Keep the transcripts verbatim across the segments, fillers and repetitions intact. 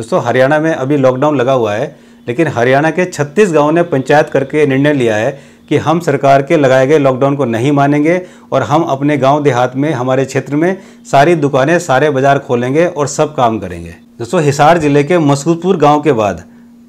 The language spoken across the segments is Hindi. दोस्तों हरियाणा में अभी लॉकडाउन लगा हुआ है, लेकिन हरियाणा के छत्तीस गाँव ने पंचायत करके निर्णय लिया है कि हम सरकार के लगाए गए लॉकडाउन को नहीं मानेंगे और हम अपने गांव देहात में, हमारे क्षेत्र में सारी दुकानें, सारे बाज़ार खोलेंगे और सब काम करेंगे। दोस्तों हिसार ज़िले के मसूदपुर गांव के बाद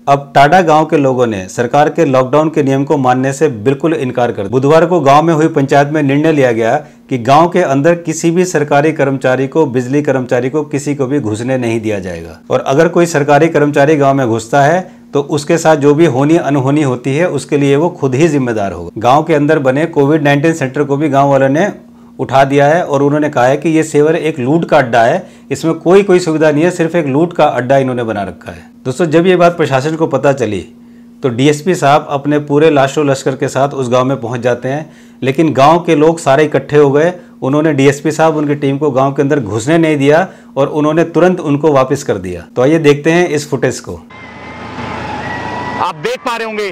अब टाडा गांव के लोगों ने सरकार के लॉकडाउन के नियम को मानने से बिल्कुल इनकार कर दिया। बुधवार को गांव में हुई पंचायत में निर्णय लिया गया कि गांव के अंदर किसी भी सरकारी कर्मचारी को, बिजली कर्मचारी को, किसी को भी घुसने नहीं दिया जाएगा और अगर कोई सरकारी कर्मचारी गाँव में घुसता है तो उसके साथ जो भी होनी अनहोनी होती है उसके लिए वो खुद ही जिम्मेदार होगा। गांव के अंदर बने कोविड नाइन्टीन सेंटर को भी गांव वालों ने उठा दिया है और उन्होंने कहा है कि ये सेवर एक लूट का अड्डा है, इसमें कोई कोई सुविधा नहीं है, सिर्फ एक लूट का अड्डा इन्होंने बना रखा है। दोस्तों जब ये बात प्रशासन को पता चली तो डीएसपी साहब अपने पूरे लाशों लश्कर के साथ उस गाँव में पहुँच जाते हैं, लेकिन गाँव के लोग सारे इकट्ठे हो गए। उन्होंने डीएसपी साहब उनकी टीम को गाँव के अंदर घुसने नहीं दिया और उन्होंने तुरंत उनको वापस कर दिया। तो आइए देखते हैं इस फुटेज को। आप देख पा रहे होंगे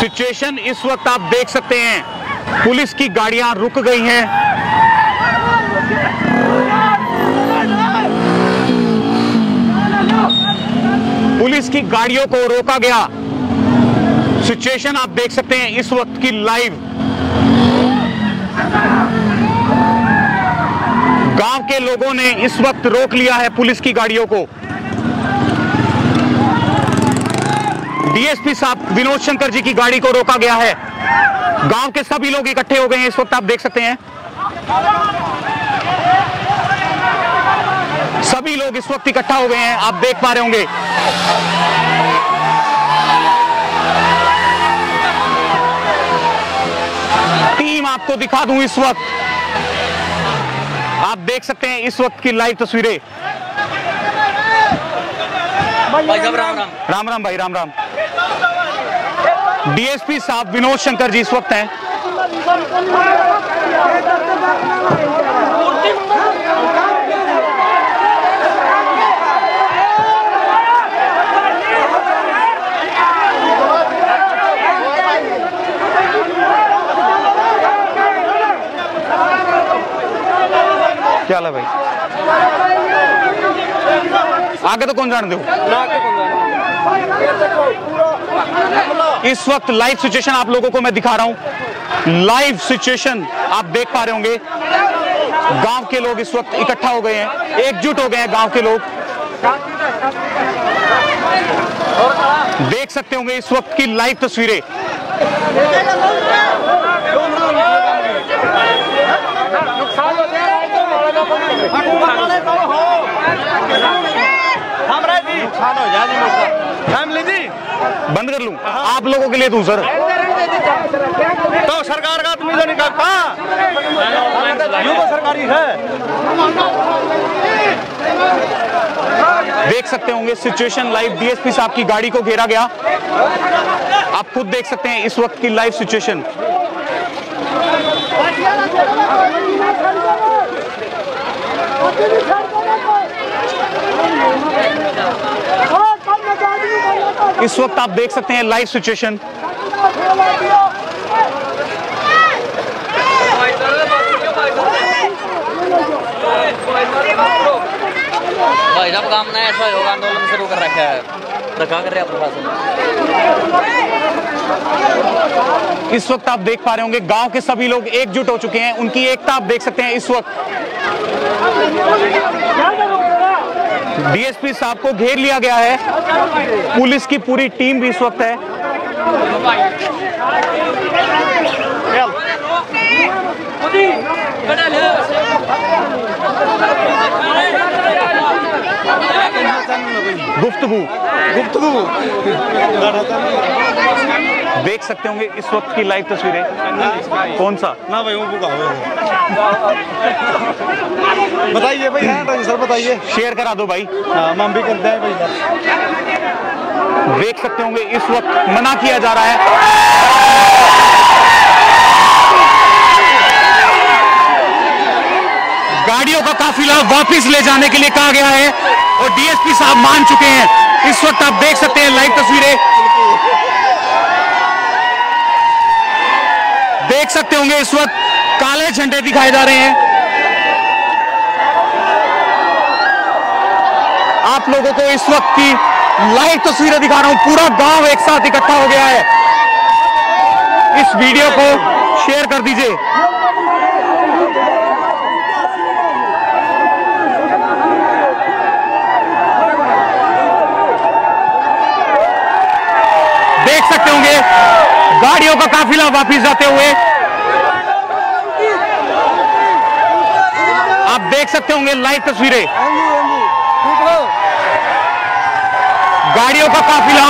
सिचुएशन इस वक्त आप देख सकते हैं, पुलिस की गाड़ियां रुक गई हैं। पुलिस की गाड़ियों को रोका गया। सिचुएशन आप देख सकते हैं इस वक्त की लाइव। गांव के लोगों ने इस वक्त रोक लिया है पुलिस की गाड़ियों को। डीएसपी साहब विनोद शंकर जी की गाड़ी को रोका गया है। गांव के सभी लोग इकट्ठे हो गए हैं इस वक्त, आप देख सकते हैं सभी लोग इस वक्त इकट्ठा हो गए हैं, आप देख पा रहे होंगे। टीम आपको दिखा दूं इस वक्त, आप देख सकते हैं इस वक्त की लाइव तस्वीरें। राम राम भाई, राम राम। डीएसपी साहब विनोद शंकर जी इस वक्त हैं। क्या हाल है भाई? आगे तो कौन जान दो। इस वक्त लाइव सिचुएशन आप लोगों को मैं दिखा रहा हूं, लाइव सिचुएशन आप देख पा रहे होंगे। गांव के लोग इस वक्त इकट्ठा हो गए हैं, एकजुट हो गए हैं गांव के लोग। देख सकते होंगे इस वक्त की लाइव तस्वीरें। बंद कर लूं आप लोगों के लिए दूं सर, तो सरकार का तुम इधर निकाल पा युवा सरकारी है। देख सकते होंगे सिचुएशन लाइव। डीएसपी साहब की गाड़ी को घेरा गया, आप खुद देख सकते हैं इस वक्त की लाइव सिचुएशन। इस वक्त आप देख सकते हैं लाइव सिचुएशन। भाई साहब काम ना ऐसा योग आंदोलन शुरू कर रखा है, तो क्या कर रहे हैं प्रशासन? इस वक्त आप देख पा रहे होंगे गांव के सभी लोग एकजुट हो चुके हैं, उनकी एकता आप देख सकते हैं इस वक्त। डीएसपी साहब को घेर लिया गया है, पुलिस की पूरी टीम भी इस वक्त है। गुफ्तगू गुफ्तगू देख सकते होंगे इस वक्त की लाइव तस्वीरें। कौन सा ना भाई वो बताइए भाई, आंसर बताइए, शेयर करा दो भाई। हम भी करते हैं भाई। देख सकते होंगे इस वक्त मना किया जा रहा है, गाड़ियों का काफिला वापस ले जाने के लिए कहा गया है और डीएसपी साहब मान चुके हैं। इस वक्त आप देख सकते हैं लाइव तस्वीरें। देख सकते होंगे इस वक्त काले झंडे दिखाए जा रहे हैं। आप लोगों को इस वक्त की लाइव तस्वीरें दिखा रहा हूं। पूरा गांव एक साथ इकट्ठा हो गया है। इस वीडियो को शेयर कर दीजिए। देख सकते होंगे गाड़ियों का काफिला वापिस जाते हुए आप देख सकते होंगे लाइव तस्वीरें। गाड़ियों का काफिला,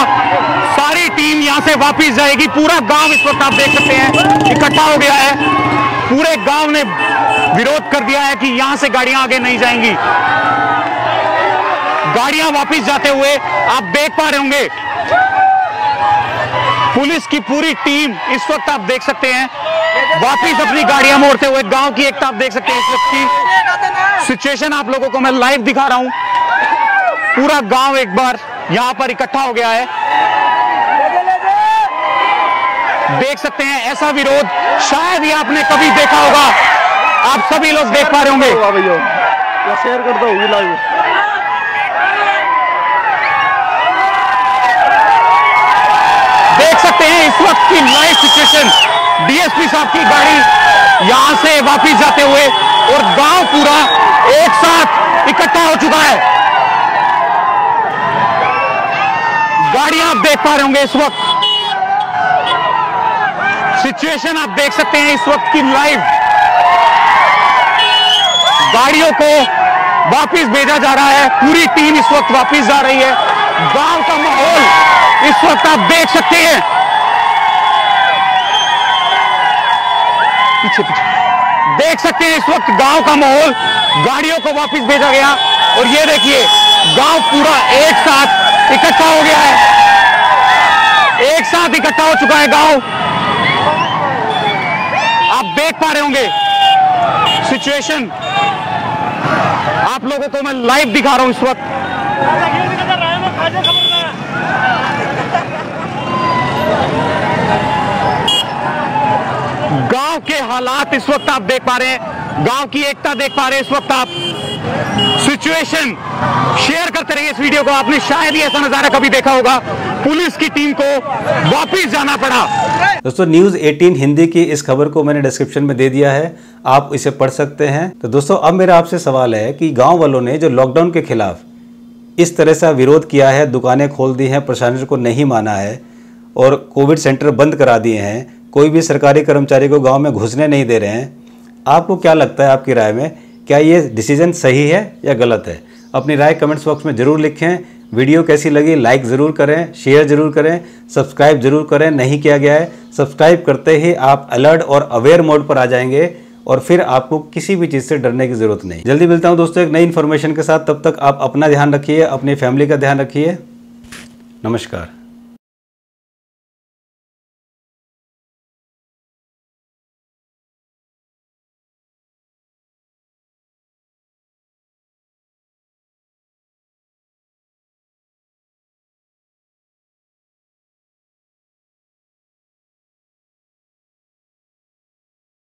सारी टीम यहां से वापस जाएगी। पूरा गांव इस वक्त आप देख सकते हैं इकट्ठा हो गया है। पूरे गांव ने विरोध कर दिया है कि यहां से गाड़ियां आगे नहीं जाएंगी। गाड़ियां वापस जाते हुए आप देख पा रहे होंगे पुलिस की पूरी टीम इस वक्त आप देख सकते हैं वापस अपनी गाड़ियां मोड़ते हुए। गांव की एकता आप देख सकते हैं। इस वक्त की सिचुएशन आप लोगों को मैं लाइव दिखा रहा हूं। पूरा गांव एक बार यहां पर इकट्ठा हो गया है। देख सकते हैं ऐसा विरोध शायद ही आपने कभी देखा होगा। आप सभी लोग देख पा रहे होंगे। शेयर कर दो देख सकते हैं इस वक्त की लाइव सिचुएशन। डीएसपी साहब की गाड़ी यहां से वापस जाते हुए और गांव पूरा एक साथ इकट्ठा हो चुका है। गाड़ियां आप देख पा रहे होंगे। इस वक्त सिचुएशन आप देख सकते हैं इस वक्त की लाइव। गाड़ियों को वापस भेजा जा रहा है। पूरी टीम इस वक्त वापस जा रही है। गांव का माहौल इस वक्त आप देख सकते हैं। पीछे पीछे देख सकते हैं इस वक्त गांव का माहौल। गाड़ियों को वापस भेजा गया और ये देखिए गांव पूरा एक साथ इकट्ठा हो गया है। एक साथ इकट्ठा हो चुका है गांव। आप देख पा रहे होंगे सिचुएशन आप लोगों को मैं लाइव दिखा रहा हूं इस वक्त। गांव के हालात इस वक्त आप देख पा रहे हैं। गांव की एकता देख पा रहे हैं इस वक्त आप। सिचुएशन शेयर करते रहिए इस वीडियो को। आपने शायद ही ऐसा नजारा कभी देखा होगा। पुलिस की टीम को वापस जाना पड़ा। दोस्तों न्यूज़ अठारह हिंदी की इस खबर को मैंने डिस्क्रिप्शन में दे दिया है, आप इसे पढ़ सकते हैं। तो दोस्तों अब मेरा आपसे सवाल है कि गांव वालों ने जो लॉकडाउन के खिलाफ इस तरह से विरोध किया है, दुकानें खोल दी हैं, प्रशासन को नहीं माना है और कोविड सेंटर बंद करा दिए हैं, कोई भी सरकारी कर्मचारी को गाँव में घुसने नहीं दे रहे हैं, आपको क्या लगता है, आपकी राय में क्या ये डिसीजन सही है या गलत है? अपनी राय कमेंट्स बॉक्स में ज़रूर लिखें। वीडियो कैसी लगी लाइक ज़रूर करें, शेयर ज़रूर करें, सब्सक्राइब ज़रूर करें नहीं किया गया है। सब्सक्राइब करते ही आप अलर्ट और अवेयर मोड पर आ जाएंगे और फिर आपको किसी भी चीज़ से डरने की ज़रूरत नहीं। जल्दी मिलता हूँ दोस्तों एक नई इन्फॉर्मेशन के साथ। तब तक आप अपना ध्यान रखिए, अपनी फैमिली का ध्यान रखिए। नमस्कार।